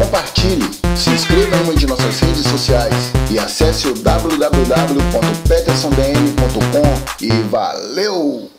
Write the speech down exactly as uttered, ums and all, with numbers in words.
compartilhe, se inscreva em uma de nossas redes sociais e acesse o w w w ponto peterson d n ponto com e valeu!